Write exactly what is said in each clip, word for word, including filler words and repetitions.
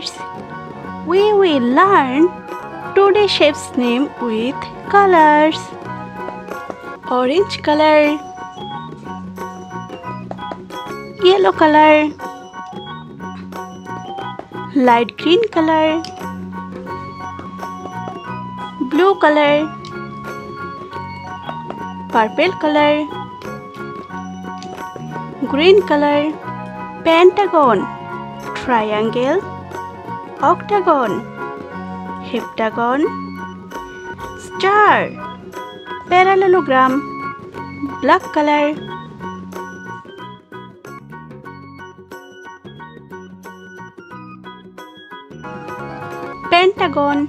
Kids, we will learn two D shapes name with colors. Orange color, yellow color, light green color, blue color, purple color, green color, pentagon, triangle, octagon, heptagon, star, parallelogram, black color. Pentagon,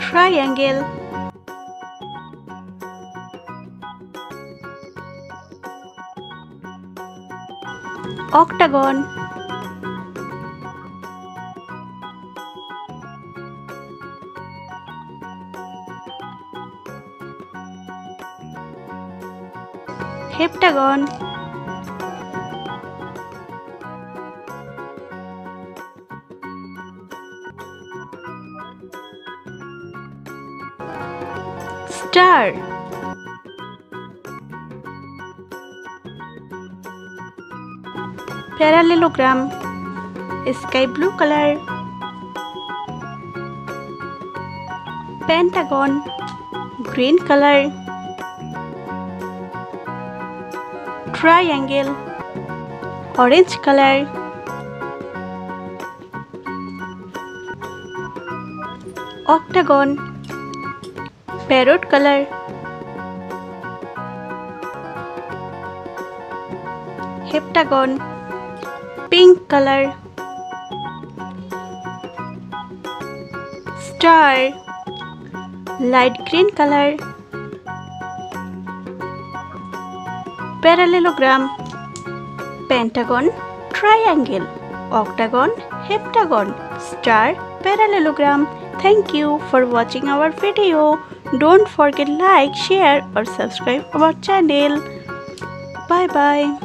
triangle, octagon, heptagon, star, parallelogram, sky blue color, pentagon, green color, triangle, orange color, octagon, parrot color, heptagon, pink color, star, light green color, parallelogram, pentagon, triangle, octagon, heptagon, star, parallelogram. Thank you for watching our video. Don't forget like, share or subscribe our channel. Bye bye.